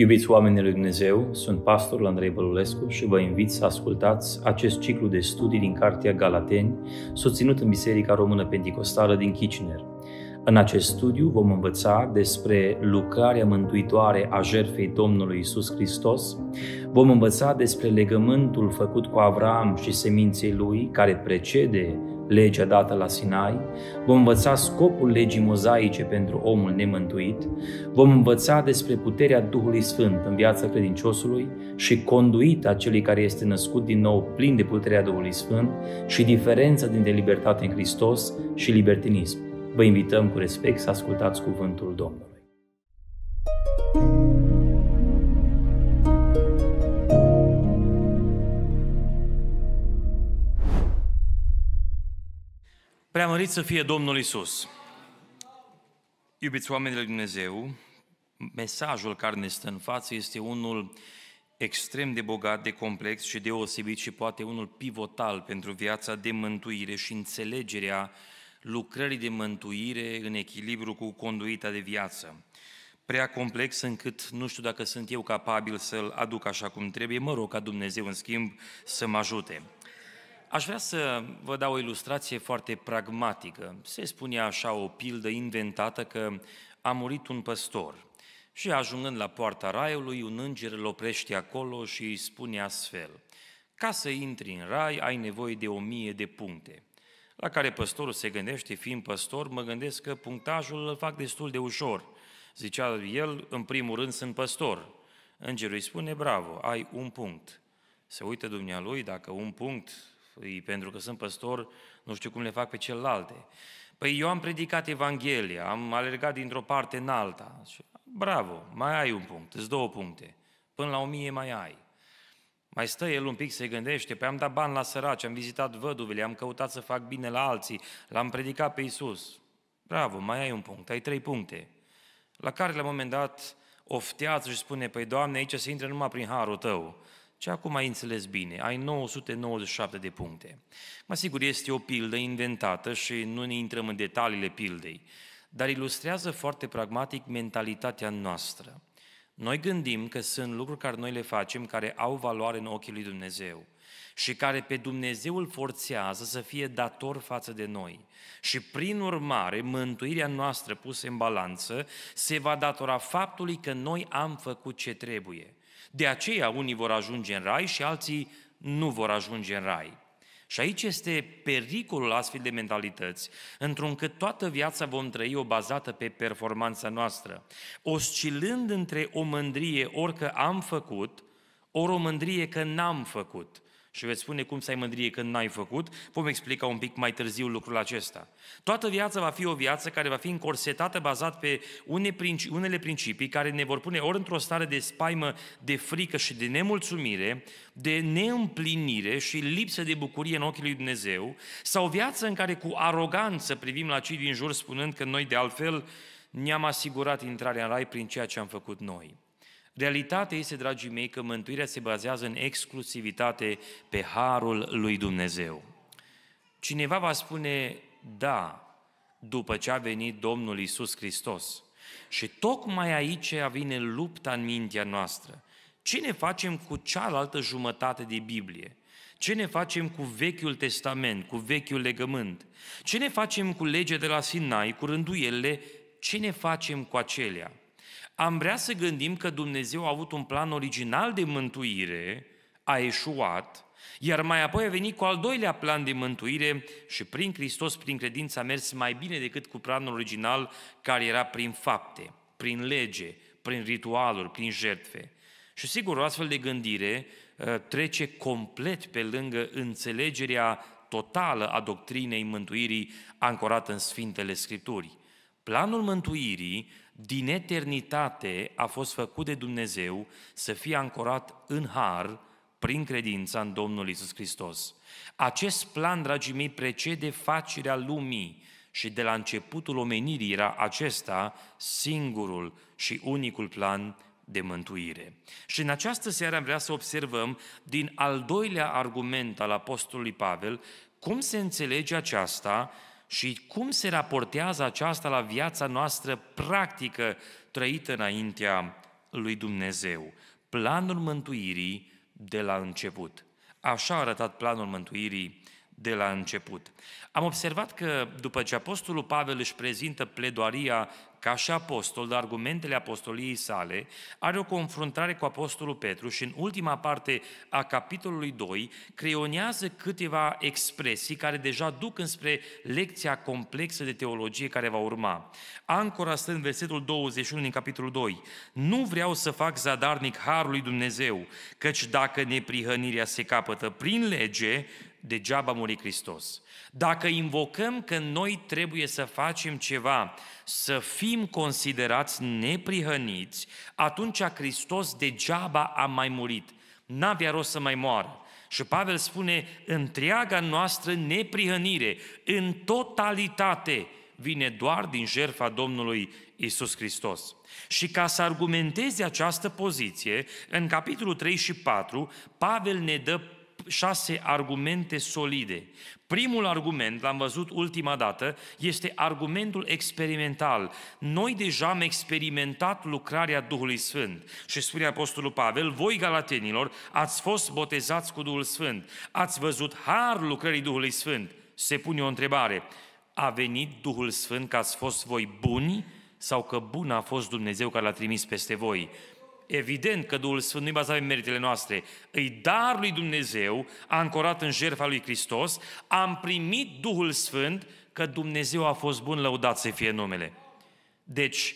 Iubiți oamenii lui Dumnezeu, sunt pastorul Andrei Bălulescu și vă invit să ascultați acest ciclu de studii din cartea Galateni, susținut în Biserica Română Pentecostală din Kitchener. În acest studiu vom învăța despre lucrarea mântuitoare a jertfei Domnului Isus Hristos, vom învăța despre legământul făcut cu Avram și seminței lui, care precede legea dată la Sinai, vom învăța scopul legii mozaice pentru omul nemântuit, vom învăța despre puterea Duhului Sfânt în viața credinciosului și conduita celui care este născut din nou plin de puterea Duhului Sfânt și diferența dintre libertate în Hristos și libertinism. Vă invităm cu respect să ascultați cuvântul Domnului. Preamărit să fie Domnul Isus. Iubiți oamenii lui Dumnezeu, mesajul care ne stă în față este unul extrem de bogat, de complex și deosebit și poate unul pivotal pentru viața de mântuire și înțelegerea lucrării de mântuire în echilibru cu conduita de viață. Prea complex încât nu știu dacă sunt eu capabil să-l aduc așa cum trebuie, mă rog ca Dumnezeu în schimb să mă ajute. Aș vrea să vă dau o ilustrație foarte pragmatică. Se spunea așa o pildă inventată că a murit un păstor și ajungând la poarta raiului, un înger îl oprește acolo și îi spune astfel: ca să intri în rai ai nevoie de 1000 de puncte. La care păstorul se gândește, fiind păstor, mă gândesc că punctajul îl fac destul de ușor. Zicea el, în primul rând sunt păstor. Îngerul îi spune, bravo, ai un punct. Se uită dumnealui, dacă un punct, pentru că sunt păstor, nu știu cum le fac pe celelalte. Păi eu am predicat Evanghelia, am alergat dintr-o parte în alta. Bravo, mai ai un punct, îți 2 puncte, până la 1000 mai ai. Mai stă el un pic, se gândește, păi am dat bani la săraci, am vizitat văduvele, am căutat să fac bine la alții, l-am predicat pe Iisus. Bravo, mai ai un punct, ai 3 puncte. La care la un moment dat oftează și spune, păi Doamne, aici se intră numai prin harul Tău. Ce acum ai înțeles bine, ai 997 de puncte. Mă sigur, este o pildă inventată și nu ne intrăm în detaliile pildei, dar ilustrează foarte pragmatic mentalitatea noastră. Noi gândim că sunt lucruri care noi le facem, care au valoare în ochii lui Dumnezeu și care pe Dumnezeu îl forțează să fie dator față de noi. Și prin urmare, mântuirea noastră pusă în balanță se va datora faptului că noi am făcut ce trebuie. De aceea unii vor ajunge în rai și alții nu vor ajunge în rai. Și aici este pericolul astfel de mentalități, întruncât toată viața vom trăi o bazată pe performanța noastră, oscilând între o mândrie ori că am făcut, ori o mândrie că n-am făcut. Și veți spune cum să ai mândrie când n-ai făcut, vom explica un pic mai târziu lucrul acesta. Toată viața va fi o viață care va fi încorsetată bazat pe unele principii care ne vor pune ori într-o stare de spaimă, de frică și de nemulțumire, de neîmplinire și lipsă de bucurie în ochii lui Dumnezeu, sau o viață în care cu aroganță privim la cei din jur spunând că noi de altfel ne-am asigurat intrarea în rai prin ceea ce am făcut noi. Realitatea este, dragii mei, că mântuirea se bazează în exclusivitate pe harul lui Dumnezeu. Cineva va spune, da, după ce a venit Domnul Isus Hristos. Și tocmai aici vine lupta în mintea noastră. Ce ne facem cu cealaltă jumătate de Biblie? Ce ne facem cu Vechiul Testament, cu Vechiul Legământ? Ce ne facem cu legea de la Sinai, cu rânduielile? Ce ne facem cu acelea? Am vrea să gândim că Dumnezeu a avut un plan original de mântuire, a eșuat, iar mai apoi a venit cu al doilea plan de mântuire și prin Hristos, prin credință, a mers mai bine decât cu planul original care era prin fapte, prin lege, prin ritualuri, prin jertfe. Și sigur, o astfel de gândire trece complet pe lângă înțelegerea totală a doctrinei mântuirii ancorată în Sfintele Scripturi. Planul mântuirii din eternitate a fost făcut de Dumnezeu să fie ancorat în har prin credința în Domnul Isus Hristos. Acest plan, dragii mei, precede facerea lumii și de la începutul omenirii era acesta singurul și unicul plan de mântuire. Și în această seară am vrea să observăm din al doilea argument al apostolului Pavel cum se înțelege aceasta și cum se raportează aceasta la viața noastră practică trăită înaintea lui Dumnezeu, planul mântuirii de la început. Așa a arătat planul mântuirii de la început. Am observat că după ce apostolul Pavel își prezintă pledoaria ca și apostol, de argumentele apostoliei sale, are o confruntare cu apostolul Petru și în ultima parte a capitolului 2 creionează câteva expresii care deja duc înspre lecția complexă de teologie care va urma. Ancora stă în versetul 21 din capitolul 2. Nu vreau să fac zadarnic harul lui Dumnezeu, căci dacă neprihănirea se capătă prin lege, degeaba a murit Hristos. Dacă invocăm că noi trebuie să facem ceva, să fim considerați neprihăniți, atunci Hristos degeaba a mai murit. N-avea rost să mai moară. Și Pavel spune, întreaga noastră neprihănire, în totalitate, vine doar din jertfa Domnului Isus Hristos. Și ca să argumenteze această poziție, în capitolul 3 și 4, Pavel ne dă 6 argumente solide. Primul argument, l-am văzut ultima dată, este argumentul experimental. Noi deja am experimentat lucrarea Duhului Sfânt. Și spune apostolul Pavel, voi galatenilor ați fost botezați cu Duhul Sfânt, ați văzut harul lucrării Duhului Sfânt. Se pune o întrebare, a venit Duhul Sfânt că ați fost voi buni sau că bun a fost Dumnezeu care l-a trimis peste voi? Evident că Duhul Sfânt nu-i bazat pe meritele noastre, îi dar lui Dumnezeu, ancorat în jertfa lui Hristos, am primit Duhul Sfânt că Dumnezeu a fost bun, lăudat să fie numele. Deci,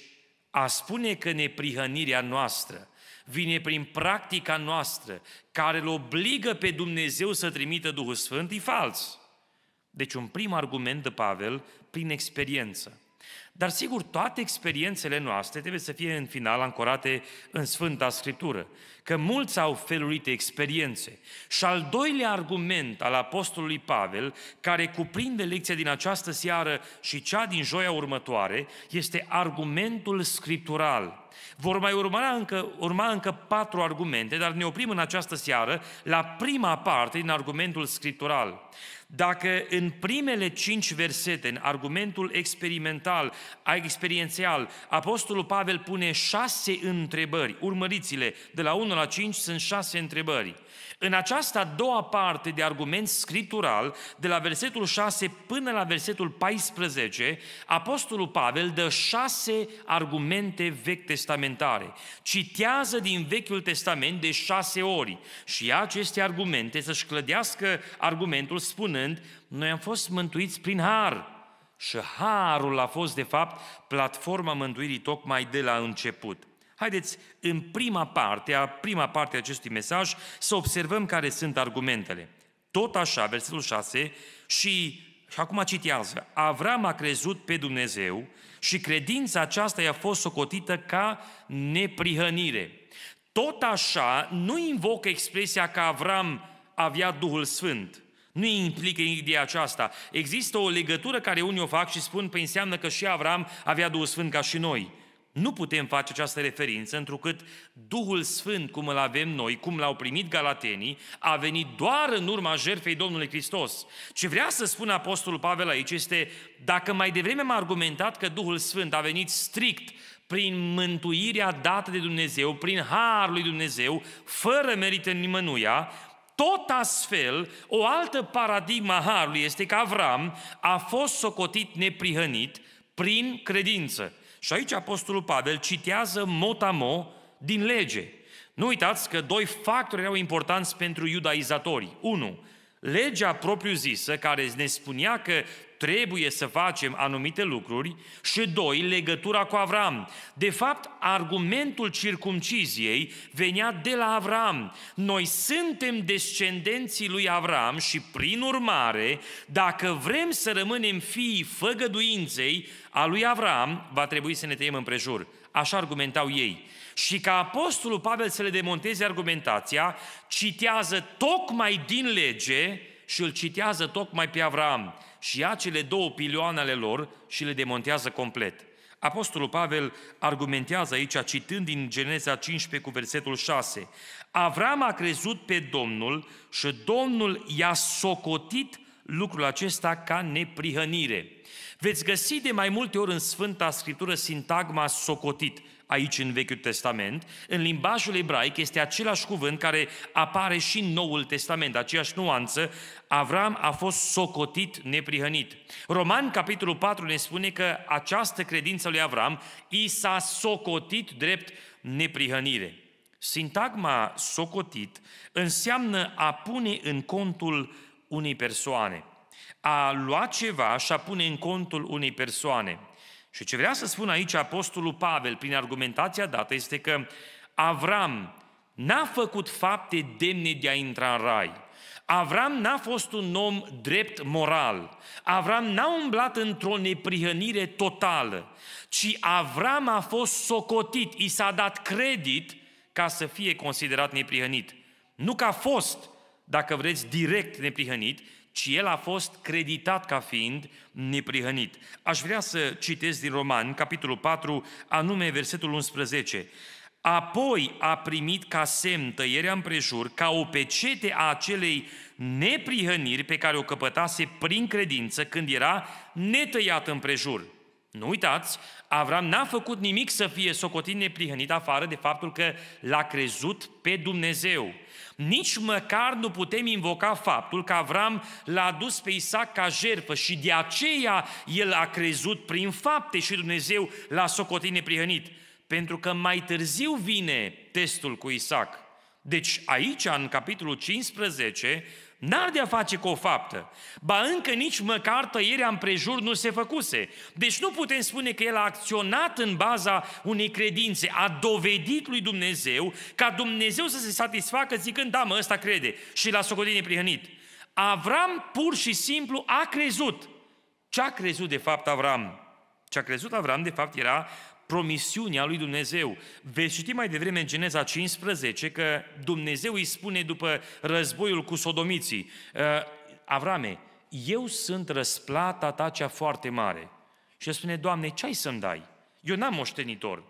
a spune că neprihănirea noastră vine prin practica noastră, care îl obligă pe Dumnezeu să trimită Duhul Sfânt, e fals. Deci un prim argument de Pavel, prin experiență. Dar sigur, toate experiențele noastre trebuie să fie în final ancorate în Sfânta Scriptură, că mulți au felurite experiențe. Și al doilea argument al apostolului Pavel, care cuprinde lecția din această seară și cea din joia următoare, este argumentul scriptural. Vor mai urma încă 4 argumente, dar ne oprim în această seară la prima parte din argumentul scriptural. Dacă în primele 5 versete, în argumentul experimental, experiențial, apostolul Pavel pune 6 întrebări, urmăriți-le, de la 1 la 5 sunt 6 întrebări. În această a doua parte de argument scriptural, de la versetul 6 până la versetul 14, apostolul Pavel dă 6 argumente vechi testamentare. Citează din Vechiul Testament de 6 ori și ia aceste argumente să-și clădească argumentul spunând, noi am fost mântuiți prin har și harul a fost de fapt platforma mântuirii tocmai de la început. Haideți, în prima parte a acestui mesaj, să observăm care sunt argumentele. Tot așa, versetul 6, și acum citează, Avram a crezut pe Dumnezeu și credința aceasta i-a fost socotită ca neprihănire. Tot așa, nu invocă expresia că Avram avea Duhul Sfânt. Nu implică ideea aceasta. Există o legătură care unii o fac și spun, păi înseamnă că și Avram avea Duhul Sfânt ca și noi. Nu putem face această referință, întrucât Duhul Sfânt, cum îl avem noi, cum l-au primit galatenii, a venit doar în urma jertfei Domnului Hristos. Ce vrea să spună apostolul Pavel aici este, dacă mai devreme am argumentat că Duhul Sfânt a venit strict prin mântuirea dată de Dumnezeu, prin harul lui Dumnezeu, fără merită nimănuia, tot astfel, o altă paradigma harului este că Avram a fost socotit neprihănit prin credință. Și aici apostolul Pavel citează mot-a-mot din lege. Nu uitați că 2 factori erau importanți pentru iudaizatori. 1. Legea propriu-zisă, care ne spunea că trebuie să facem anumite lucruri, și 2. Legătura cu Avram. De fapt, argumentul circumciziei venea de la Avram. Noi suntem descendenții lui Avram și, prin urmare, dacă vrem să rămânem fiii făgăduinței a lui Avram, va trebui să ne tăiem împrejur. Așa argumentau ei. Și ca apostolul Pavel să le demonteze argumentația, citează tocmai din lege și îl citează tocmai pe Avram. Și ia cele 2 pilioane ale lor și le demontează complet. Apostolul Pavel argumentează aici, citând din Geneza 15 cu versetul 6. Avram a crezut pe Domnul și Domnul i-a socotit lucrul acesta ca neprihănire. Veți găsi de mai multe ori în Sfânta Scriptură sintagma socotit. aici în Vechiul Testament, în limbajul ebraic este același cuvânt care apare și în Noul Testament, aceeași nuanță, Avram a fost socotit neprihănit. Romani, capitolul 4, ne spune că această credință lui Avram i s-a socotit drept neprihănire. Sintagma socotit înseamnă a pune în contul unei persoane. A lua ceva și a pune în contul unei persoane. Și ce vrea să spun aici apostolul Pavel, prin argumentația dată, este că Avram n-a făcut fapte demne de a intra în rai. Avram n-a fost un om drept moral. Avram n-a umblat într-o neprihănire totală, ci Avram a fost socotit, i s-a dat credit ca să fie considerat neprihănit. Nu că a fost, dacă vreți, direct neprihănit, ci el a fost creditat ca fiind neprihănit. Aș vrea să citesc din Romani, capitolul 4, anume versetul 11. Apoi a primit ca semn tăierea împrejur, ca o pecete a acelei neprihăniri pe care o căpătase prin credință când era netăiat împrejur. Nu uitați, Avram n-a făcut nimic să fie socotit neprihănit afară de faptul că l-a crezut pe Dumnezeu. Nici măcar nu putem invoca faptul că Avram l-a adus pe Isaac ca jertfă și de aceea el a crezut prin fapte și Dumnezeu l-a socotit neprihănit. Pentru că mai târziu vine testul cu Isaac. Deci aici, în capitolul 15, n-ar de-a face cu o faptă. Ba încă nici măcar tăierea împrejur nu se făcuse. Deci nu putem spune că el a acționat în baza unei credințe, a dovedit lui Dumnezeu ca Dumnezeu să se satisfacă zicând, da mă, ăsta crede și l-a socotit neprihănit. Avram pur și simplu a crezut. Ce a crezut de fapt Avram? Ce a crezut Avram de fapt era promisiunea lui Dumnezeu. Veți citi mai devreme în Geneza 15 că Dumnezeu îi spune după războiul cu sodomiții, Avrame, eu sunt răsplata ta cea foarte mare. Și el spune, Doamne, ce ai să-mi dai? Eu n-am moștenitor.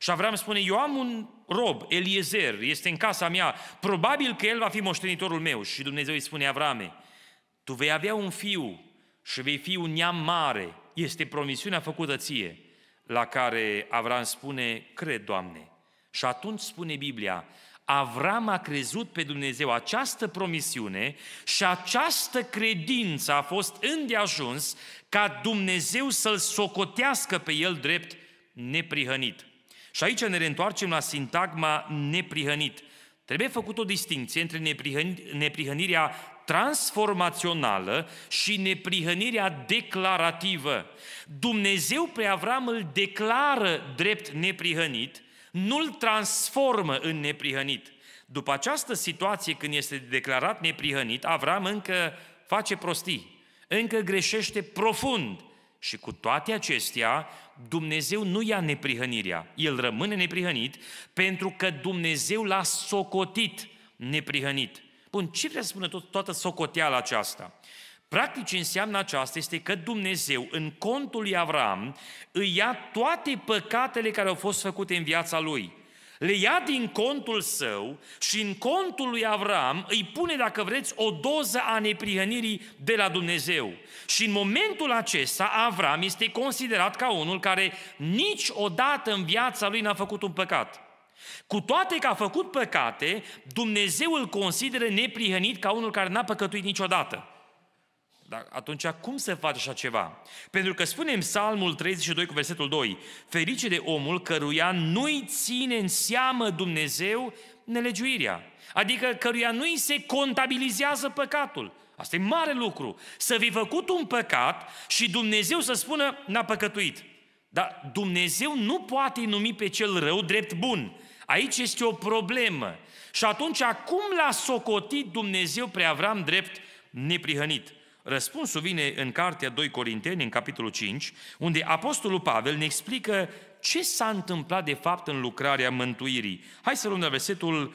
Și Avram spune, eu am un rob, Eliezer, este în casa mea, probabil că el va fi moștenitorul meu. Și Dumnezeu îi spune, Avrame, tu vei avea un fiu și vei fi un neam mare. Este promisiunea făcută ție. La care Avram spune, cred, Doamne. Și atunci spune Biblia, Avram a crezut pe Dumnezeu această promisiune și această credință a fost îndeajuns ca Dumnezeu să-l socotească pe el drept neprihănit. Și aici ne reîntoarcem la sintagma neprihănit. Trebuie făcut o distinție între neprihănirea transformațională și neprihănirea declarativă. Dumnezeu pe Avram îl declară drept neprihănit, nu-l transformă în neprihănit. După această situație când este declarat neprihănit, Avram încă face prostii, încă greșește profund și cu toate acestea Dumnezeu nu ia neprihănirea, el rămâne neprihănit pentru că Dumnezeu l-a socotit neprihănit. Bun, ce vrea să spună toată socoteala aceasta? Practic înseamnă aceasta este că Dumnezeu, în contul lui Avram, îi ia toate păcatele care au fost făcute în viața lui. Le ia din contul său și în contul lui Avram îi pune, dacă vreți, o doză a neprihănirii de la Dumnezeu. Și în momentul acesta Avram este considerat ca unul care niciodată în viața lui n-a făcut un păcat. Cu toate că a făcut păcate, Dumnezeu îl consideră neprihănit ca unul care n-a păcătuit niciodată. Dar atunci cum se face așa ceva? Pentru că spune în Psalmul 32 cu versetul 2, ferice de omul căruia nu-i ține în seamă Dumnezeu nelegiuirea, adică căruia nu-i se contabilizează păcatul. Asta e mare lucru, să fi făcut un păcat și Dumnezeu să spună n-a păcătuit. Dar Dumnezeu nu poate numi pe cel rău drept bun. Aici este o problemă. Și atunci, cum l-a socotit Dumnezeu pe Avram drept neprihănit? Răspunsul vine în cartea 2 Corinteni, în capitolul 5, unde apostolul Pavel ne explică ce s-a întâmplat de fapt în lucrarea mântuirii. Hai să luăm la versetul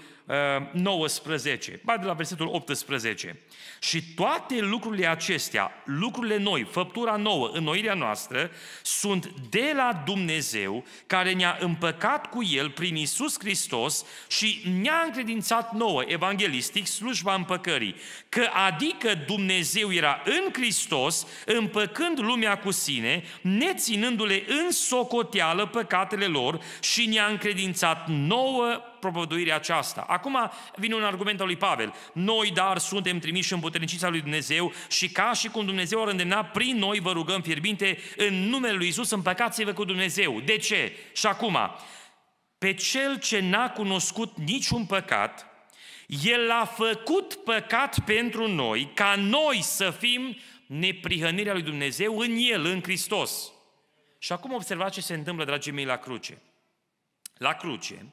19, ba de la versetul 18. Și toate lucrurile acestea, lucrurile noi, făptura nouă, înnoirea noastră, sunt de la Dumnezeu care ne-a împăcat cu El prin Isus Hristos și ne-a încredințat nouă, evanghelistic, slujba împăcării. Că adică Dumnezeu era în Hristos, împăcând lumea cu sine, neținându-le în socoteală păcatele lor și ne-a încredințat nouă propovăduirea aceasta. Acum vine un argument al lui Pavel. Noi, dar, suntem trimiși în puternicița lui Dumnezeu și ca și cum Dumnezeu ar îndemna, prin noi vă rugăm fierbinte în numele lui Iisus, împăcați-vă cu Dumnezeu. De ce? Și acum, pe cel ce n-a cunoscut niciun păcat, El a făcut păcat pentru noi, ca noi să fim neprihănirea lui Dumnezeu în El, în Hristos. Și acum observați ce se întâmplă, dragii mei, la cruce. La cruce,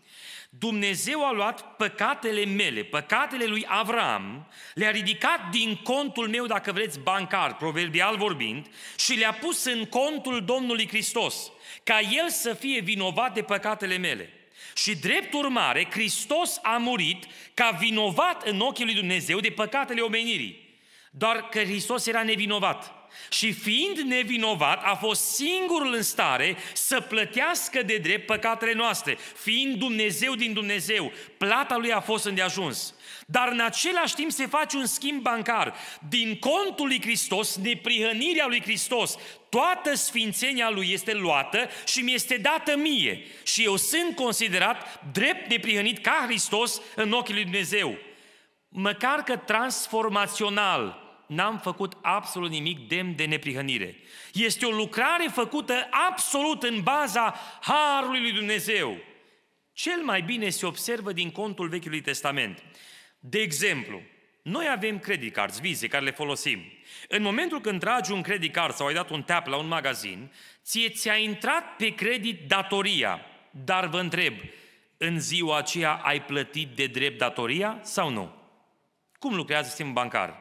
Dumnezeu a luat păcatele mele, păcatele lui Avram, le-a ridicat din contul meu, dacă vreți, bancar, proverbial vorbind, și le-a pus în contul Domnului Hristos, ca El să fie vinovat de păcatele mele. Și drept urmare, Hristos a murit ca vinovat în ochii lui Dumnezeu de păcatele omenirii. Doar că Hristos era nevinovat. Și fiind nevinovat, a fost singurul în stare să plătească de drept păcatele noastre. Fiind Dumnezeu din Dumnezeu, plata lui a fost îndeajuns. Dar în același timp se face un schimb bancar. Din contul lui Hristos, neprihănirea lui Hristos, toată sfințenia lui este luată și mi este dată mie. Și eu sunt considerat drept neprihănit ca Hristos în ochii lui Dumnezeu. Măcar că transformațional n-am făcut absolut nimic demn de neprihănire. Este o lucrare făcută absolut în baza harului lui Dumnezeu. Cel mai bine se observă din contul Vechiului Testament. De exemplu, noi avem credit cards, vize, care le folosim. În momentul când tragi un credit card sau ai dat un tap la un magazin, ție ți-a intrat pe credit datoria. Dar vă întreb, în ziua aceea ai plătit de drept datoria sau nu? Cum lucrează sistemul bancar?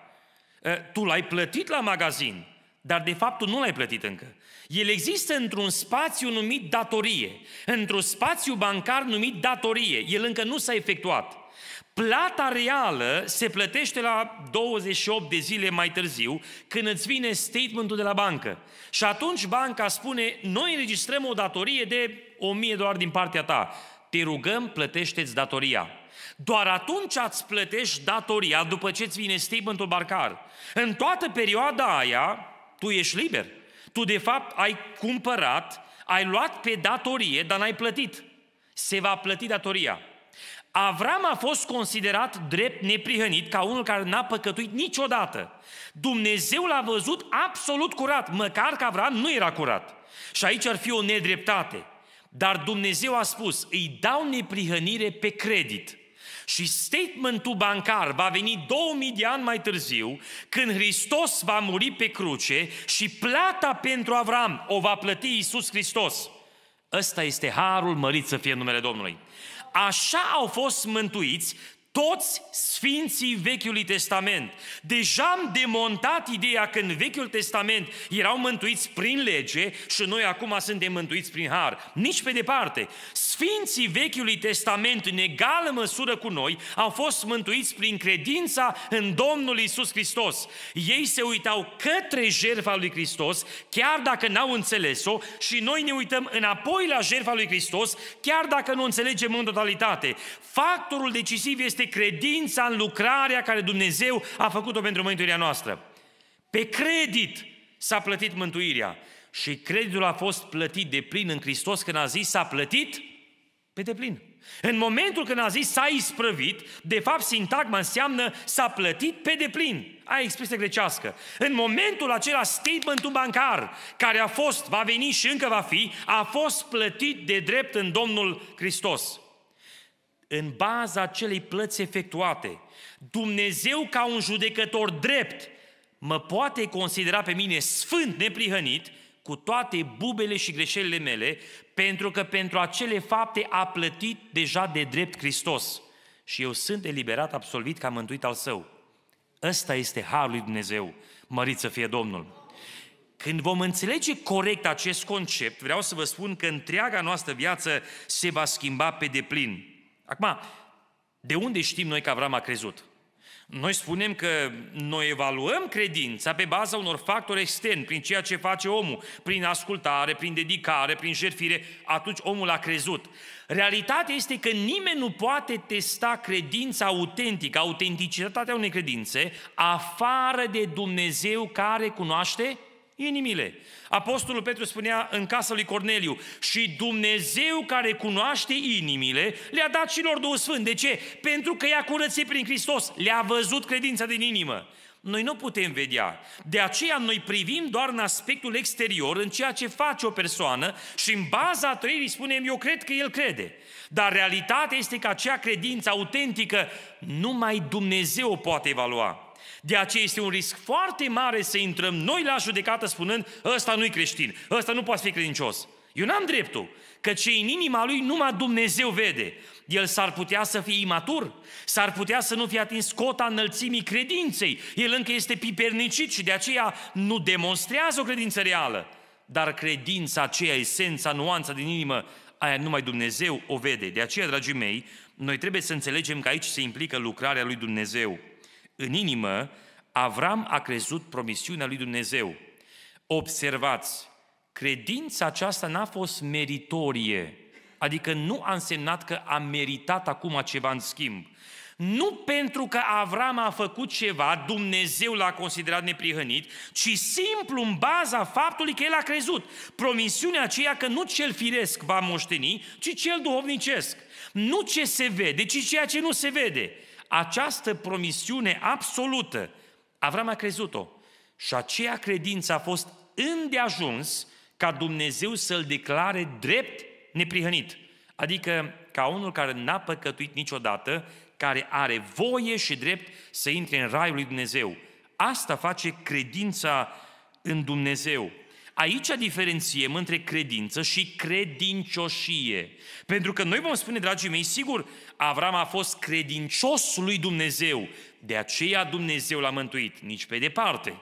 Tu l-ai plătit la magazin, dar de fapt tu nu l-ai plătit încă. El există într-un spațiu numit datorie, într-un spațiu bancar numit datorie. El încă nu s-a efectuat. Plata reală se plătește la 28 de zile mai târziu, când îți vine statementul de la bancă. Și atunci banca spune, noi înregistrăm o datorie de $1000 din partea ta. Te rugăm, plătește-ți datoria. Doar atunci îți plătești datoria după ce îți vine statementul bancar. În toată perioada aia, tu ești liber. Tu, de fapt, ai cumpărat, ai luat pe datorie, dar n-ai plătit. Se va plăti datoria. Avram a fost considerat drept neprihănit ca unul care n-a păcătuit niciodată. Dumnezeu l-a văzut absolut curat, măcar că Avram nu era curat. Și aici ar fi o nedreptate. Dar Dumnezeu a spus, îi dau neprihănire pe credit. Și statementul bancar va veni 2000 de ani mai târziu, când Hristos va muri pe cruce și plata pentru Avram o va plăti Iisus Hristos. Ăsta este harul, mărit să fie numele Domnului. Așa au fost mântuiți toți sfinții Vechiului Testament. Deja am demontat ideea că în Vechiul Testament erau mântuiți prin lege și noi acum suntem mântuiți prin har. Nici pe departe. Sfinții Vechiului Testament, în egală măsură cu noi, au fost mântuiți prin credința în Domnul Iisus Hristos. Ei se uitau către jertfa lui Hristos, chiar dacă n-au înțeles-o, și noi ne uităm înapoi la jertfa lui Hristos, chiar dacă nu înțelegem în totalitate. Factorul decisiv este credința în lucrarea care Dumnezeu a făcut-o pentru mântuirea noastră. Pe credit s-a plătit mântuirea și creditul a fost plătit de plin în Hristos când a zis s-a plătit pe deplin. În momentul când a zis s-a isprăvit, de fapt sintagma înseamnă s-a plătit pe deplin. Aia e expresia grecească. În momentul acela, statementul bancar care a fost, va veni și încă va fi, a fost plătit de drept în Domnul Hristos. În baza acelei plăți efectuate, Dumnezeu ca un judecător drept mă poate considera pe mine sfânt, neprihănit, cu toate bubele și greșelile mele, pentru că pentru acele fapte a plătit deja de drept Hristos. Și eu sunt eliberat, absolvit ca mântuit al Său. Ăsta este harul lui Dumnezeu, mărit să fie Domnul. Când vom înțelege corect acest concept, vreau să vă spun că întreaga noastră viață se va schimba pe deplin. Acum, de unde știm noi că Avram a crezut? Noi spunem că noi evaluăm credința pe baza unor factori externi, prin ceea ce face omul, prin ascultare, prin dedicare, prin jertfire, atunci omul a crezut. Realitatea este că nimeni nu poate testa credința autentică, autenticitatea unei credințe, afară de Dumnezeu care cunoaște inimile. Apostolul Petru spunea în casa lui Corneliu, și Dumnezeu care cunoaște inimile le-a dat și lor Duhul Sfânt. De ce? Pentru că i-a curățit prin Hristos, le-a văzut credința din inimă. Noi nu putem vedea. De aceea noi privim doar în aspectul exterior, în ceea ce face o persoană și în baza trăirii spunem, eu cred că el crede. Dar realitatea este că acea credință autentică numai Dumnezeu o poate evalua. De aceea este un risc foarte mare să intrăm noi la judecată spunând, ăsta nu-i creștin, ăsta nu poate fi credincios. Eu n-am dreptul, că ce în inima lui numai Dumnezeu vede. El s-ar putea să fie imatur, s-ar putea să nu fie atins cota înălțimii credinței. El încă este pipernicit și de aceea nu demonstrează o credință reală. Dar credința aceea, esența, nuanța din inimă, aia numai Dumnezeu o vede. De aceea, dragii mei, noi trebuie să înțelegem că aici se implică lucrarea lui Dumnezeu. În inimă, Avram a crezut promisiunea lui Dumnezeu. Observați, credința aceasta n-a fost meritorie, adică nu a însemnat că a meritat acum ceva în schimb. Nu pentru că Avram a făcut ceva, Dumnezeu l-a considerat neprihănit, ci simplu în baza faptului că el a crezut. Promisiunea aceea că nu cel firesc va moșteni, ci cel duhovnicesc. Nu ce se vede, ci ceea ce nu se vede. Această promisiune absolută, Avram a crezut-o. Și aceea credință a fost îndeajuns ca Dumnezeu să-l declare drept neprihănit. Adică ca unul care n-a păcătuit niciodată, care are voie și drept să intre în raiul lui Dumnezeu. Asta face credința în Dumnezeu. Aici diferențiem între credință și credincioșie. Pentru că noi vom spune, dragii mei, sigur, Avram a fost credincios lui Dumnezeu. De aceea Dumnezeu l-a mântuit, nici pe departe.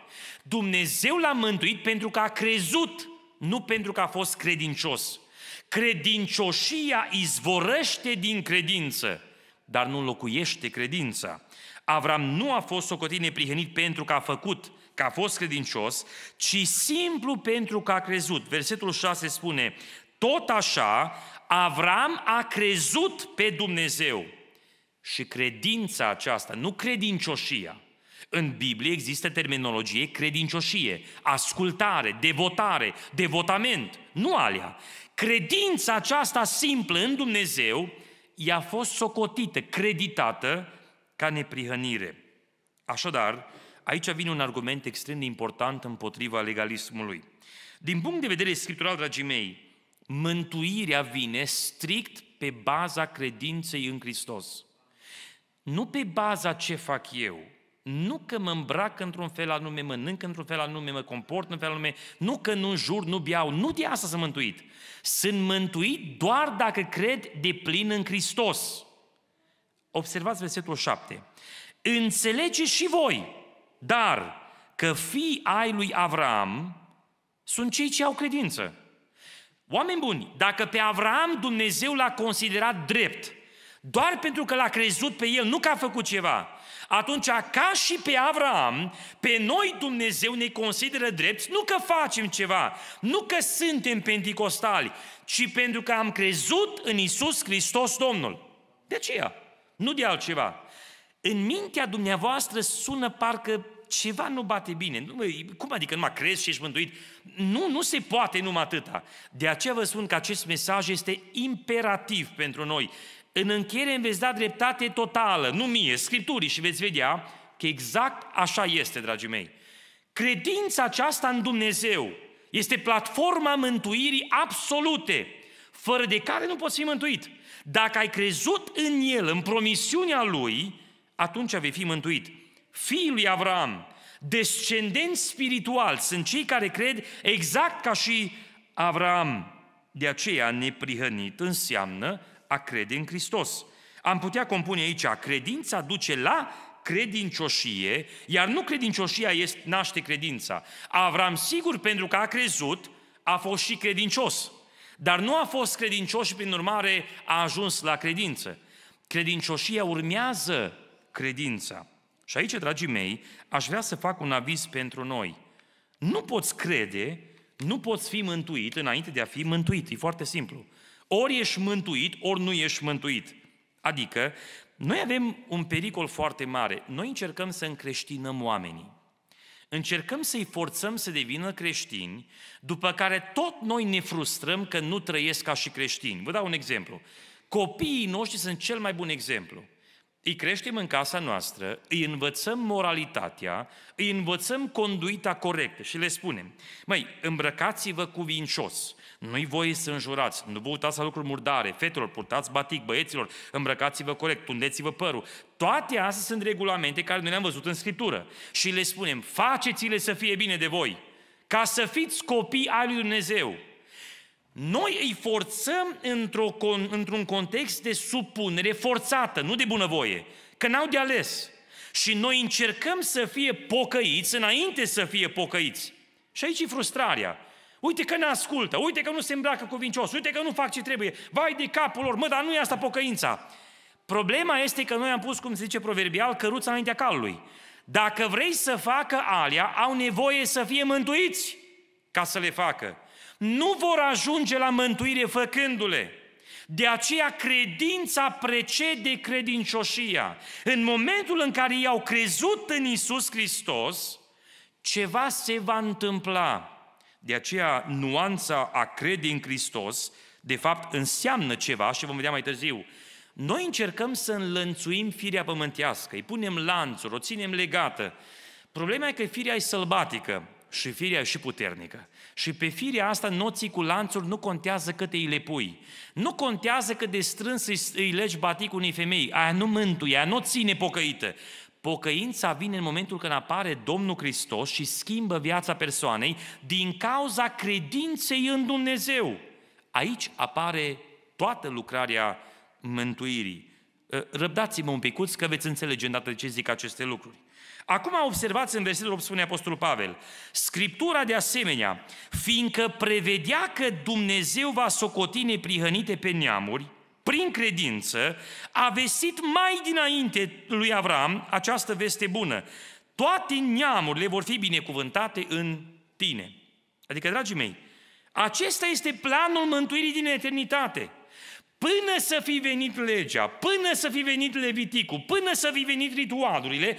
Dumnezeu l-a mântuit pentru că a crezut, nu pentru că a fost credincios. Credincioșia izvorăște din credință, dar nu locuiește credința. Avram nu a fost socotit neprihănit pentru că a făcut, că a fost credincios, ci simplu pentru că a crezut. Versetul 6 spune, tot așa Avram a crezut pe Dumnezeu. Și credința aceasta, nu credincioșia. În Biblie există terminologie credincioșie, ascultare, devotare, devotament, nu alea. Credința aceasta simplă în Dumnezeu i-a fost socotită, creditată ca neprihănire. Așadar, aici vine un argument extrem de important împotriva legalismului. Din punct de vedere scriptural, dragii mei, mântuirea vine strict pe baza credinței în Hristos. Nu pe baza ce fac eu, nu că mă îmbrac într-un fel anume, mănânc într-un fel anume, mă comport într-un fel anume, nu că nu înjur, nu beau, nu de asta sunt mântuit. Sunt mântuit doar dacă cred de plin în Hristos. Observați versetul 7. Înțelegeți și voi, dar că fii ai lui Avram sunt cei ce au credință. Oameni buni, dacă pe Avram Dumnezeu l-a considerat drept, doar pentru că l-a crezut pe el, nu că a făcut ceva, atunci, ca și pe Avram, pe noi Dumnezeu ne consideră drepți, nu că facem ceva, nu că suntem pentecostali, ci pentru că am crezut în Isus Hristos Domnul. De aceea, nu de altceva. În mintea dumneavoastră sună parcă ceva nu bate bine. Cum adică numai crezi și ești mântuit? Nu, nu se poate numai atâta. De aceea vă spun că acest mesaj este imperativ pentru noi. În încheiere îmi veți da dreptate totală, nu mie, Scripturii, și veți vedea că exact așa este, dragii mei. Credința aceasta în Dumnezeu este platforma mântuirii absolute, fără de care nu poți fi mântuit. Dacă ai crezut în El, în promisiunea Lui, atunci vei fi mântuit. Fiii lui Avram, descendenți spirituali, sunt cei care cred exact ca și Avram. De aceea neprihănit înseamnă a crede în Hristos. Am putea compune aici, credința duce la credincioșie, iar nu credincioșia naște credința. Avram, sigur, pentru că a crezut, a fost și credincios. Dar nu a fost credincios și, prin urmare, a ajuns la credință. Credincioșia urmează credința. Și aici, dragii mei, aș vrea să fac un aviz pentru noi. Nu poți crede, nu poți fi mântuit înainte de a fi mântuit. E foarte simplu. Ori ești mântuit, ori nu ești mântuit. Adică, noi avem un pericol foarte mare. Noi încercăm să încreștinăm oamenii. încercăm să-i forțăm să devină creștini, după care tot noi ne frustrăm că nu trăiesc ca și creștini. Vă dau un exemplu. Copiii noștri sunt cel mai bun exemplu. Îi creștem în casa noastră, îi învățăm moralitatea, îi învățăm conduita corectă și le spunem: măi, îmbrăcați-vă cuvincios, nu-i voie să înjurați, nu vă uitați la lucruri murdare, fetelor, purtați batic, băieților, îmbrăcați-vă corect, tundeți-vă părul. Toate astea sunt regulamente care noi le-am văzut în Scriptură. Și le spunem: faceți-le să fie bine de voi, ca să fiți copii ai lui Dumnezeu. Noi îi forțăm într-un context de supunere forțată, nu de bunăvoie, că n-au de ales. Și noi încercăm să fie pocăiți înainte să fie pocăiți. Și aici e frustrarea. Uite că ne ascultă, uite că nu se îmbracă cuvincios, uite că nu fac ce trebuie, vai de capul lor, mă, dar nu e asta pocăința. Problema este că noi am pus, cum se zice proverbial, căruța înaintea calului. Dacă vrei să facă alea, au nevoie să fie mântuiți ca să le facă. Nu vor ajunge la mântuire făcându-le. De aceea credința precede credincioșia. În momentul în care ei au crezut în Isus Hristos, ceva se va întâmpla. De aceea nuanța a crede în Hristos, de fapt, înseamnă ceva și vom vedea mai târziu. Noi încercăm să înlănțuim firea pământească, îi punem lanțuri, o ținem legată. Problema e că firea e sălbatică. Și firea e și puternică. Și pe firea asta, noții cu lanțuri, nu contează cât îi le pui. Nu contează cât de strâns îi legi baticul unei femei. Aia nu mântuie, aia nu o ține pocăită. Pocăința vine în momentul când apare Domnul Hristos și schimbă viața persoanei din cauza credinței în Dumnezeu. Aici apare toată lucrarea mântuirii. Răbdați-mă un picuț că veți înțelege îndată de ce zic aceste lucruri. Acum observați în versetul 8 spune Apostolul Pavel: Scriptura de asemenea, fiindcă prevedea că Dumnezeu va socoti neprihănite pe neamuri, prin credință, a vestit mai dinainte lui Avram această veste bună. Toate neamurile vor fi binecuvântate în tine. Adică, dragii mei, acesta este planul mântuirii din eternitate. Până să fi venit legea, până să fi venit Leviticul, până să fi venit ritualurile,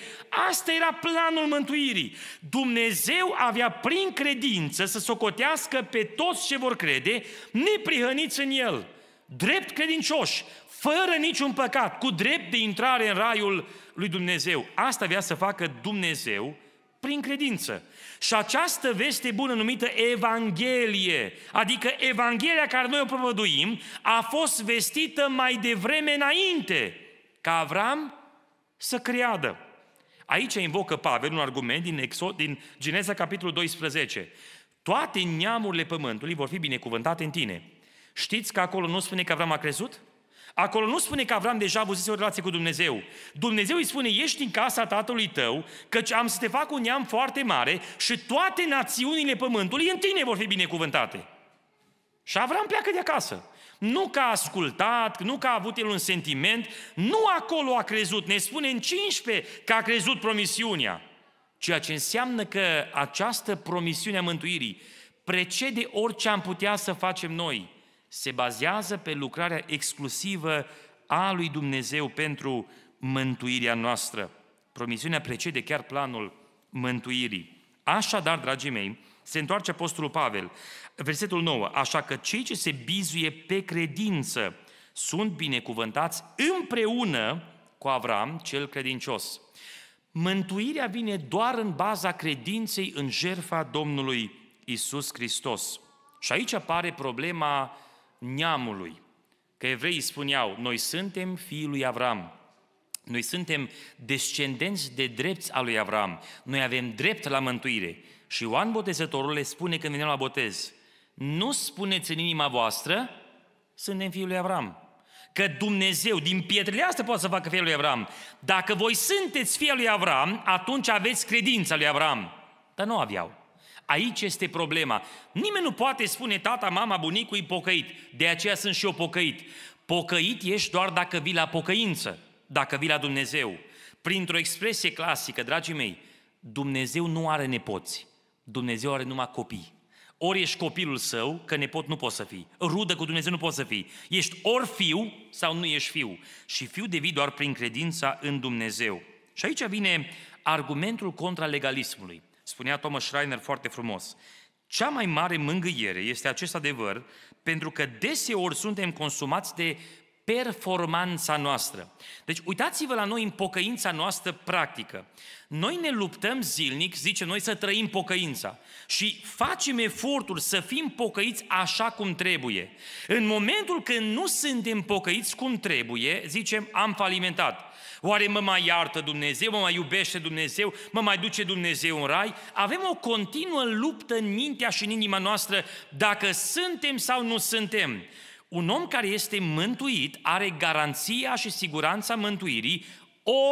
asta era planul mântuirii. Dumnezeu avea prin credință să socotească pe toți ce vor crede, neprihăniți în El, drept credincioși, fără niciun păcat, cu drept de intrare în raiul lui Dumnezeu. Asta avea să facă Dumnezeu prin credință. Și această veste bună numită Evanghelie, adică Evanghelia care noi o propovăduim, a fost vestită mai devreme înainte ca Avram să creadă. Aici invocă Pavel un argument din Geneza capitolul 12. Toate neamurile pământului vor fi binecuvântate în tine. Știți că acolo nu spune că Avram a crezut? Acolo nu spune că Avram deja avusese o relație cu Dumnezeu. Dumnezeu îi spune: ești din casa tatălui tău, căci am să te fac un neam foarte mare și toate națiunile pământului în tine vor fi binecuvântate. Și Avram pleacă de acasă. Nu că a ascultat, nu că a avut el un sentiment, nu acolo a crezut. Ne spune în 15 că a crezut promisiunea. Ceea ce înseamnă că această promisiune a mântuirii precede orice am putea să facem noi. Se bazează pe lucrarea exclusivă a lui Dumnezeu pentru mântuirea noastră. Promisiunea precede chiar planul mântuirii. Așadar, dragii mei, se întoarce Apostolul Pavel, versetul 9, așa că cei ce se bizuie pe credință sunt binecuvântați împreună cu Avram, cel credincios. Mântuirea vine doar în baza credinței în jertfa Domnului Isus Hristos. Și aici apare problema neamului, că evreii spuneau: noi suntem fiii lui Avram, noi suntem descendenți de drepți al lui Avram, noi avem drept la mântuire. Și Ioan Botezătorul le spune când veneau la botez: nu spuneți în inima voastră, suntem fiii lui Avram, că Dumnezeu din pietrele astea poate să facă fiii lui Avram. Dacă voi sunteți fiii lui Avram, atunci aveți credința lui Avram. Dar nu aveau. Aici este problema. Nimeni nu poate spune: tata, mama, bunicul e pocăit, de aceea sunt și eu pocăit. Pocăit ești doar dacă vii la pocăință, dacă vii la Dumnezeu. Printr-o expresie clasică, dragii mei, Dumnezeu nu are nepoți, Dumnezeu are numai copii. Ori ești copilul său, că nepot nu poți să fii, rudă cu Dumnezeu nu poți să fii. Ești ori fiu sau nu ești fiu. Și fiu devii doar prin credința în Dumnezeu. Și aici vine argumentul contra legalismului. Spunea Thomas Schreiner foarte frumos: cea mai mare mângâiere este acest adevăr, pentru că deseori suntem consumați de performanța noastră. Deci uitați-vă la noi în pocăința noastră practică. Noi ne luptăm zilnic, zice noi, să trăim pocăința și facem eforturi să fim pocăiți așa cum trebuie. În momentul când nu suntem pocăiți cum trebuie, zicem, am falimentat. Oare mă mai iartă Dumnezeu, mă mai iubește Dumnezeu, mă mai duce Dumnezeu în rai? Avem o continuă luptă în mintea și în inima noastră dacă suntem sau nu suntem. Un om care este mântuit are garanția și siguranța mântuirii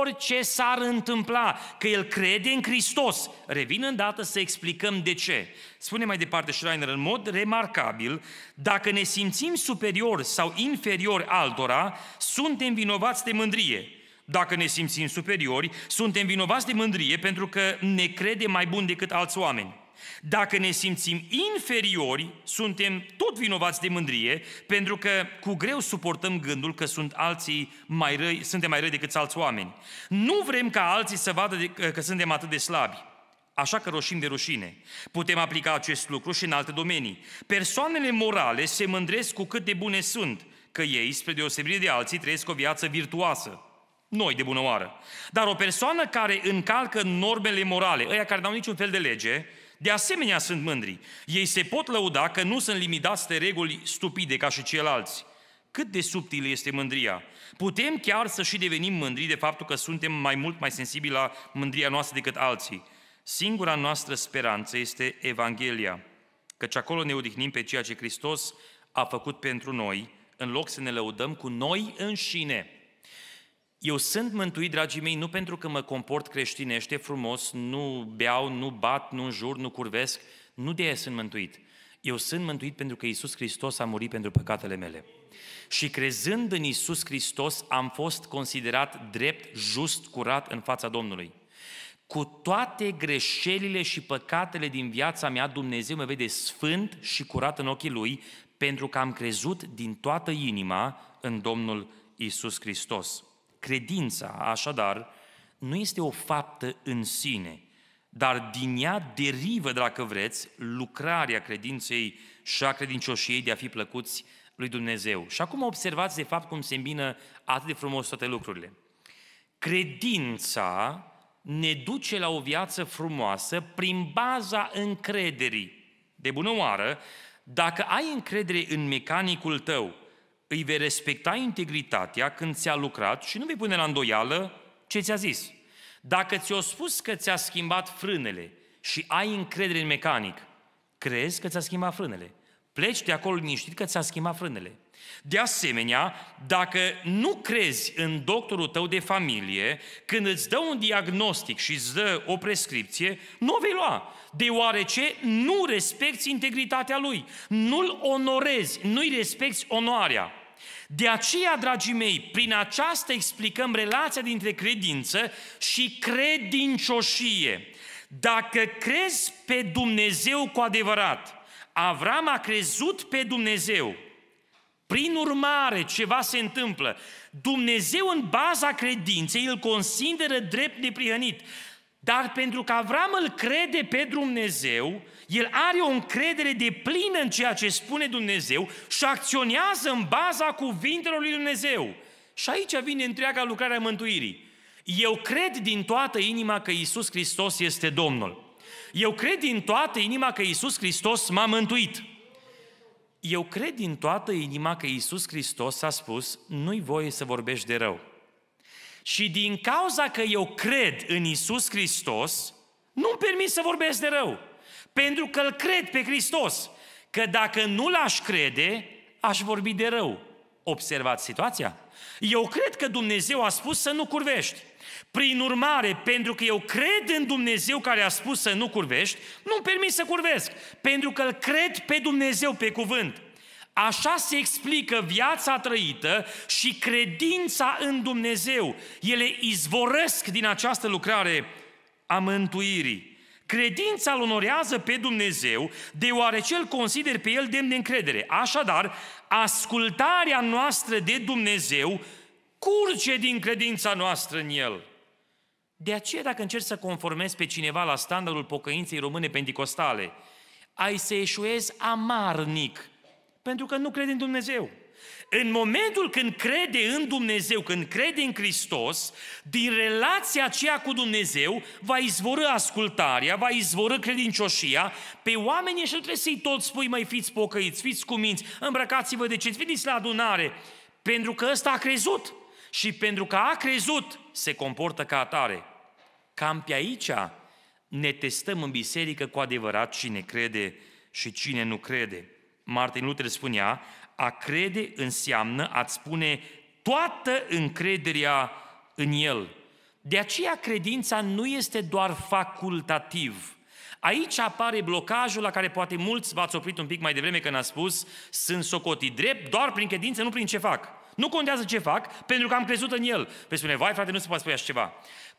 orice s-ar întâmpla, că el crede în Hristos. Revin îndată să explicăm de ce. Spune mai departe Schreiner în mod remarcabil: dacă ne simțim superiori sau inferiori altora, suntem vinovați de mândrie. Dacă ne simțim superiori, suntem vinovați de mândrie pentru că ne credem mai buni decât alți oameni. Dacă ne simțim inferiori, suntem tot vinovați de mândrie, pentru că cu greu suportăm gândul că suntem mai răi decât alți oameni. Nu vrem ca alții să vadă că suntem atât de slabi, așa că roșim de rușine. Putem aplica acest lucru și în alte domenii. Persoanele morale se mândresc cu cât de bune sunt, că ei, spre deosebire de alții, trăiesc o viață virtuoasă. Noi, de bună oară. Dar o persoană care încalcă normele morale, ăia care n-au niciun fel de lege, de asemenea sunt mândri. Ei se pot lăuda că nu sunt limitați de reguli stupide ca și ceilalți. Cât de subtilă este mândria! Putem chiar să și devenim mândri de faptul că suntem mai sensibili la mândria noastră decât alții. Singura noastră speranță este Evanghelia, căci acolo ne odihnim pe ceea ce Hristos a făcut pentru noi, în loc să ne lăudăm cu noi înșine. Eu sunt mântuit, dragii mei, nu pentru că mă comport creștinește frumos, nu beau, nu bat, nu înjur, nu curvesc. Nu de aia sunt mântuit. Eu sunt mântuit pentru că Isus Hristos a murit pentru păcatele mele. Și crezând în Isus Hristos, am fost considerat drept, just, curat în fața Domnului. Cu toate greșelile și păcatele din viața mea, Dumnezeu mă vede sfânt și curat în ochii Lui, pentru că am crezut din toată inima în Domnul Isus Hristos. Credința, așadar, nu este o faptă în sine, dar din ea derivă, dacă vreți, lucrarea credinței și a credincioșiei de a fi plăcuți lui Dumnezeu. Și acum observați, de fapt, cum se îmbină atât de frumos toate lucrurile. Credința ne duce la o viață frumoasă prin baza încrederii. De bună oară, dacă ai încredere în mecanicul tău, îi vei respecta integritatea când ți-a lucrat și nu vei pune la îndoială ce ți-a zis. Dacă ți-a spus că ți-a schimbat frânele și ai încredere în mecanic, crezi că ți-a schimbat frânele. Pleci de acolo liniștit că ți-a schimbat frânele. De asemenea, dacă nu crezi în doctorul tău de familie, când îți dă un diagnostic și îți dă o prescripție, nu o vei lua, deoarece nu respecti integritatea lui, nu-l onorezi, nu-i respecti onoarea. De aceea, dragii mei, prin aceasta explicăm relația dintre credință și credincioșie. Dacă crezi pe Dumnezeu cu adevărat, Avram a crezut pe Dumnezeu. Prin urmare, ceva se întâmplă. Dumnezeu, în baza credinței, îl consideră drept neprihănit. Dar pentru că Avram îl crede pe Dumnezeu, el are o încredere deplină în ceea ce spune Dumnezeu și acționează în baza cuvintelor lui Dumnezeu. Și aici vine întreaga lucrare a mântuirii. Eu cred din toată inima că Isus Hristos este Domnul. Eu cred din toată inima că Isus Hristos m-a mântuit. Eu cred din toată inima că Iisus Hristos a spus: nu-i voie să vorbești de rău. Și din cauza că eu cred în Iisus Hristos, nu-mi permit să vorbesc de rău. Pentru că îl cred pe Hristos. Că dacă nu l-aș crede, aș vorbi de rău. Observați situația? Eu cred că Dumnezeu a spus să nu curvești. Prin urmare, pentru că eu cred în Dumnezeu care a spus să nu curvești, nu-mi permit să curvesc, pentru că îl cred pe Dumnezeu, pe cuvânt. Așa se explică viața trăită și credința în Dumnezeu. Ele izvorăsc din această lucrare a mântuirii. Credința îl onorează pe Dumnezeu, deoarece îl consider pe el demn de încredere. Așadar, ascultarea noastră de Dumnezeu curge din credința noastră în El. De aceea, dacă încerci să conformezi pe cineva la standardul pocăinței române pentecostale, ai să eșuezi amarnic, pentru că nu crede în Dumnezeu. În momentul când crede în Dumnezeu, când crede în Hristos, din relația aceea cu Dumnezeu va izvorâ ascultarea, va izvorâ credincioșia. Pe oamenii și trebuie să-i tot spui, mai fiți pocăiți, fiți cuminți, îmbrăcați-vă decent, veniți la adunare, pentru că ăsta a crezut. Și pentru că a crezut, se comportă ca atare. Cam pe aici ne testăm în biserică cu adevărat cine crede și cine nu crede. Martin Luther spunea, a crede înseamnă a-ți pune toată încrederea în El. De aceea credința nu este doar facultativ. Aici apare blocajul la care poate mulți v-ați oprit un pic mai devreme când a spus sunt socotit drept doar prin credință, nu prin ce fac. Nu contează ce fac, pentru că am crezut în El. Păi spune, vai frate, nu se poate spune așa ceva.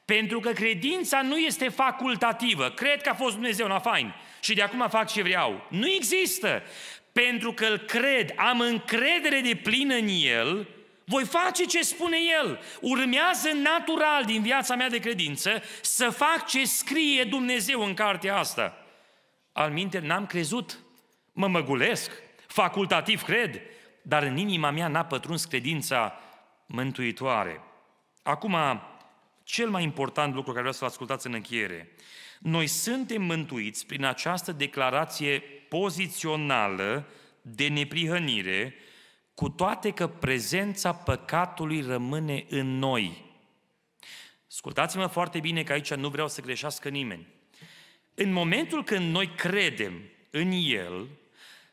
Pentru că credința nu este facultativă. Cred că a fost Dumnezeu, na, fain. Și de acum fac ce vreau. Nu există. Pentru că îl cred, am încredere deplină în El, voi face ce spune El. Urmează natural din viața mea de credință să fac ce scrie Dumnezeu în cartea asta. Altminteri, n-am crezut. Mă măgulesc. Facultativ cred. Dar în inima mea n-a pătruns credința mântuitoare. Acum, cel mai important lucru care vreau să-l ascultați în încheiere. Noi suntem mântuiți prin această declarație pozițională de neprihănire, cu toate că prezența păcatului rămâne în noi. Ascultați-mă foarte bine că aici nu vreau să greșească nimeni. În momentul când noi credem în El,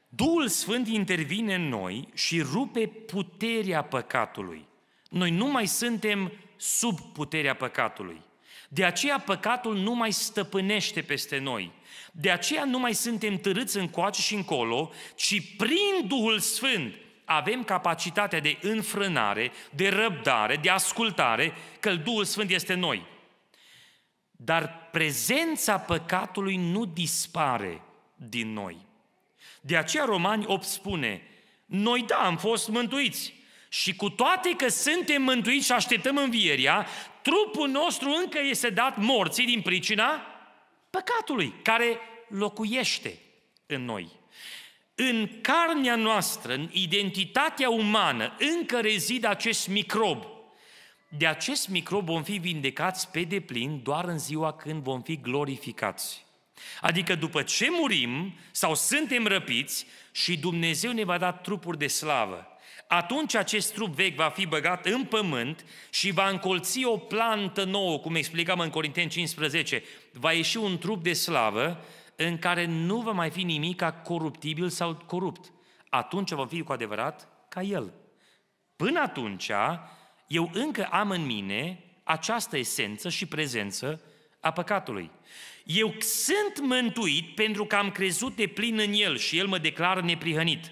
Duhul Sfânt intervine în noi și rupe puterea păcatului. Noi nu mai suntem sub puterea păcatului. De aceea păcatul nu mai stăpânește peste noi. De aceea nu mai suntem târâți încoace și încolo, ci prin Duhul Sfânt avem capacitatea de înfrânare, de răbdare, de ascultare, că Duhul Sfânt este în noi. Dar prezența păcatului nu dispare din noi. De aceea Romani 8 spune, noi da, am fost mântuiți și cu toate că suntem mântuiți și așteptăm învierea, trupul nostru încă este dat morții din pricina păcatului, care locuiește în noi. În carnea noastră, în identitatea umană, încă rezidă acest microb. De acest microb vom fi vindecați pe deplin doar în ziua când vom fi glorificați. Adică după ce murim sau suntem răpiți și Dumnezeu ne va da trupuri de slavă, atunci acest trup vechi va fi băgat în pământ și va încolți o plantă nouă, cum explicam în Corinteni 15, va ieși un trup de slavă în care nu va mai fi nimic coruptibil sau corupt. Atunci vom fi cu adevărat ca El. Până atunci, eu încă am în mine această esență și prezență a păcatului. Eu sunt mântuit pentru că am crezut de plin în El și El mă declară neprihănit.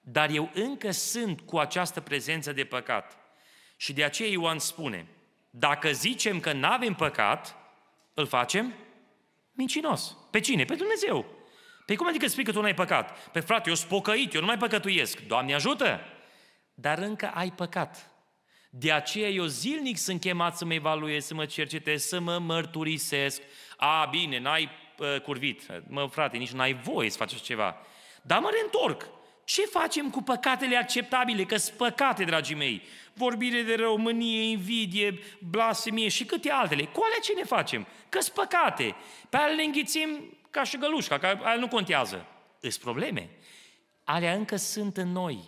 Dar eu încă sunt cu această prezență de păcat. Și de aceea Ioan spune, dacă zicem că n-avem păcat, îl facem mincinos. Pe cine? Pe Dumnezeu. Păi cum adică spui că tu n-ai păcat? Păi frate, eu sunt pocăit, eu nu mai păcătuiesc. Doamne ajută! Dar încă ai păcat. De aceea eu zilnic sunt chemat să mă evaluez, să mă cercetez, să mă mărturisesc. A, bine, n-ai curvit. Mă, frate, nici n-ai voie să faci ceva. Dar mă reîntorc. Ce facem cu păcatele acceptabile? Că-s păcate, dragii mei. Vorbire de rău, mânie, invidie, blasfemie și câte altele. Cu alea ce ne facem? Că-s păcate. Pe alea le înghițim ca și gălușca, că alea nu contează. Îs probleme. Alea încă sunt în noi.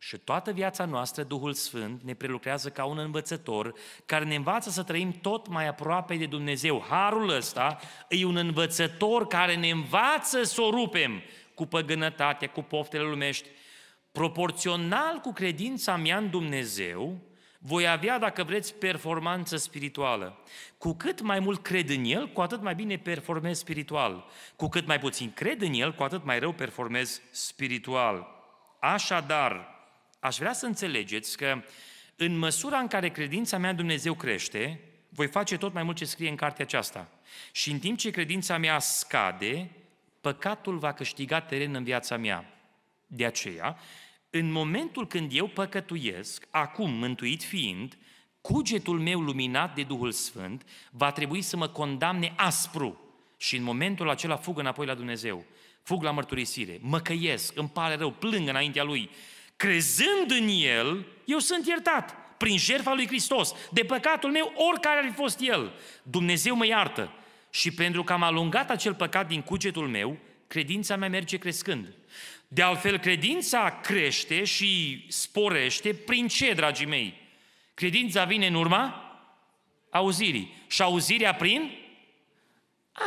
Și toată viața noastră, Duhul Sfânt ne prelucrează ca un învățător care ne învață să trăim tot mai aproape de Dumnezeu. Harul ăsta e un învățător care ne învață să o rupem cu păgânătatea, cu poftele lumești. Proporțional cu credința mea în Dumnezeu, voi avea, dacă vreți, performanță spirituală. Cu cât mai mult cred în El, cu atât mai bine performez spiritual. Cu cât mai puțin cred în El, cu atât mai rău performez spiritual. Așadar, aș vrea să înțelegeți că în măsura în care credința mea în Dumnezeu crește, voi face tot mai mult ce scrie în cartea aceasta. Și în timp ce credința mea scade, păcatul va câștiga teren în viața mea. De aceea, în momentul când eu păcătuiesc, acum mântuit fiind, cugetul meu luminat de Duhul Sfânt va trebui să mă condamne aspru și în momentul acela fug înapoi la Dumnezeu, fug la mărturisire, mă căiesc, îmi pare rău, plâng înaintea Lui. Crezând în El, eu sunt iertat prin jertfa Lui Hristos, de păcatul meu, oricare ar fi fost el. Dumnezeu mă iartă și pentru că am alungat acel păcat din cugetul meu, credința mea merge crescând. De altfel, credința crește și sporește prin ce, dragii mei? Credința vine în urma auzirii. Și auzirea prin?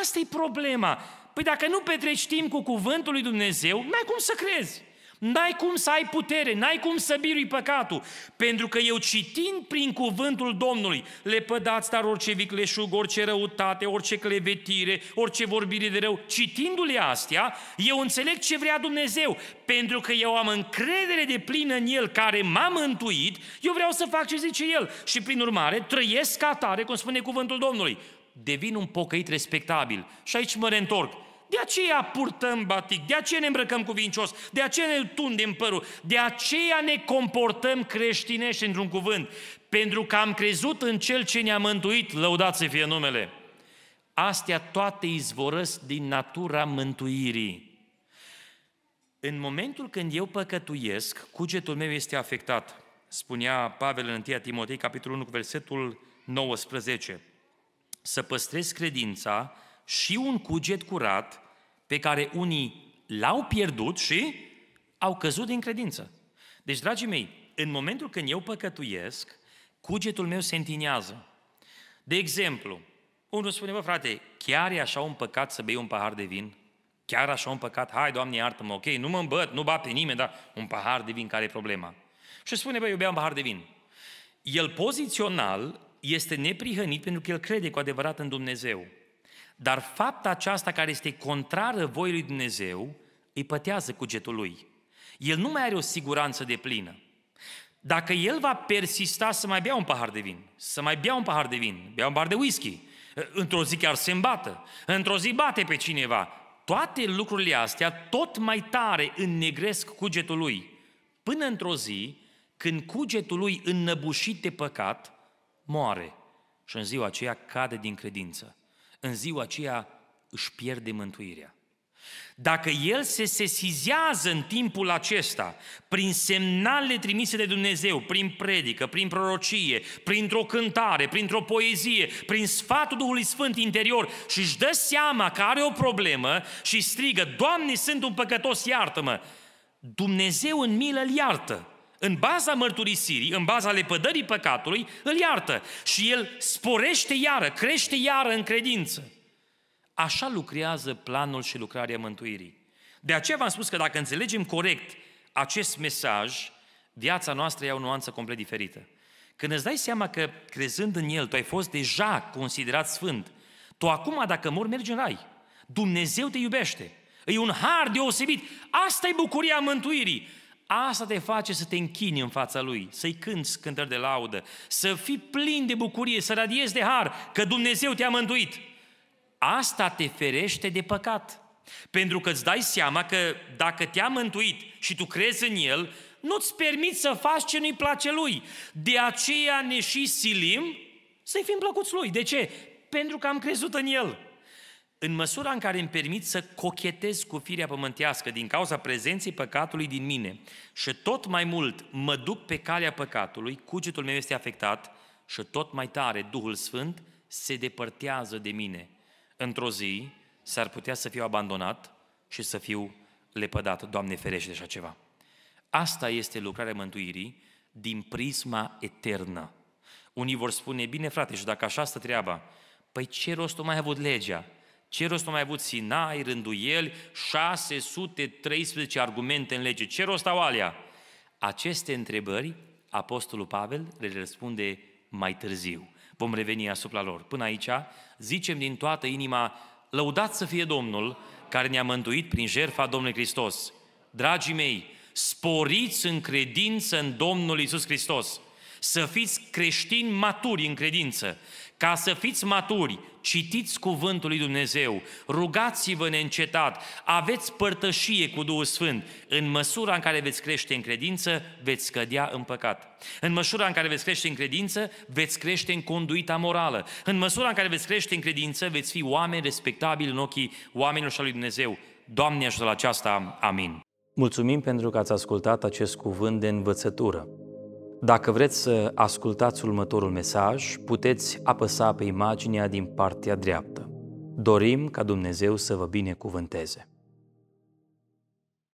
Asta e problema. Păi dacă nu petreci timp cu cuvântul lui Dumnezeu, n-ai cum să crezi. N-ai cum să ai putere, n-ai cum să birui păcatul. Pentru că eu, citind prin cuvântul Domnului, lepădați dar orice vicleșug, orice răutate, orice clevetire, orice vorbire de rău, citindu-le astea, eu înțeleg ce vrea Dumnezeu. Pentru că eu am încredere deplină în El care m-a mântuit, eu vreau să fac ce zice El. Și prin urmare, trăiesc ca atare, cum spune cuvântul Domnului. Devin un pocăit respectabil. Și aici mă reîntorc. De aceea purtăm batic, de aceea ne îmbrăcăm cuvincios, de aceea ne tundem părul, de aceea ne comportăm creștinești, într-un cuvânt. Pentru că am crezut în Cel ce ne-a mântuit, lăudat să fie numele. Astea toate izvorăsc din natura mântuirii. În momentul când eu păcătuiesc, cugetul meu este afectat. Spunea Pavel în 1 Timotei, capitolul 1, versetul 19. Să păstrez credința și un cuget curat pe care unii l-au pierdut și au căzut din credință. Deci, dragii mei, în momentul când eu păcătuiesc, cugetul meu se întinează. De exemplu, unul spune, bă, frate, chiar e așa un păcat să bei un pahar de vin? Chiar așa un păcat? Hai, Doamne, iartă-mă, ok, nu mă îmbăt, nu bat pe nimeni, dar un pahar de vin, care e problema? Și spune, bă, eu beam un pahar de vin. El pozițional este neprihănit pentru că el crede cu adevărat în Dumnezeu. Dar fapta aceasta, care este contrară voii lui Dumnezeu, îi pătează cugetul lui. El nu mai are o siguranță deplină. Dacă el va persista să mai bea un pahar de vin, bea un pahar de whisky, într-o zi chiar se îmbată, într-o zi bate pe cineva, toate lucrurile astea tot mai tare înnegresc cugetul lui, până într-o zi când cugetul lui, înnăbușit de păcat, moare și în ziua aceea cade din credință. În ziua aceea își pierde mântuirea. Dacă el se sesizează în timpul acesta, prin semnalele trimise de Dumnezeu, prin predică, prin prorocie, printr-o cântare, printr-o poezie, prin sfatul Duhului Sfânt interior, și își dă seama că are o problemă și strigă, Doamne, sunt un păcătos, iartă-mă! Dumnezeu în milă îl iartă. În baza mărturisirii, în baza lepădării păcatului, îl iartă și el sporește iară, crește iară în credință. Așa lucrează planul și lucrarea mântuirii. De aceea v-am spus că dacă înțelegem corect acest mesaj, viața noastră ia o nuanță complet diferită. Când îți dai seama că, crezând în El, tu ai fost deja considerat sfânt, tu acum, dacă mori, mergi în rai. Dumnezeu te iubește. E un har deosebit. Asta e bucuria mântuirii. Asta te face să te închini în fața Lui, să-i cânți cântări de laudă, să fii plin de bucurie, să radiezi de har, că Dumnezeu te-a mântuit. Asta te ferește de păcat. Pentru că îți dai seama că dacă te-a mântuit și tu crezi în El, nu-ți permiți să faci ce nu-i place Lui. De aceea ne și silim să-i fim plăcuți Lui. De ce? Pentru că am crezut în El. În măsura în care îmi permit să cochetez cu firea pământească din cauza prezenței păcatului din mine și tot mai mult mă duc pe calea păcatului, cugetul meu este afectat și tot mai tare Duhul Sfânt se depărtează de mine. Într-o zi s-ar putea să fiu abandonat și să fiu lepădat. Doamne ferește de așa ceva. Asta este lucrarea mântuirii din prisma eternă. Unii vor spune, bine frate, și dacă așa stă treaba, păi ce rost o mai avut legea? Ce rost au mai avut Sinai, rânduieli, 613 argumente în lege? Ce rost au alea? Aceste întrebări, Apostolul Pavel le răspunde mai târziu. Vom reveni asupra lor. Până aici, zicem din toată inima, lăudat să fie Domnul care ne-a mântuit prin jertfa Domnului Hristos. Dragii mei, sporiți în credință în Domnul Isus Hristos. să fiți creștini maturi în credință. Ca să fiți maturi, citiți cuvântul lui Dumnezeu, rugați-vă neîncetat, aveți părtășie cu Duhul Sfânt. În măsura în care veți crește în credință, veți scădea în păcat. În măsura în care veți crește în credință, veți crește în conduita morală. În măsura în care veți crește în credință, veți fi oameni respectabili în ochii oamenilor și al lui Dumnezeu. Doamne ajută la aceasta, amin. Mulțumim pentru că ați ascultat acest cuvânt de învățătură. Dacă vreți să ascultați următorul mesaj, puteți apăsa pe imaginea din partea dreaptă. Dorim ca Dumnezeu să vă binecuvânteze!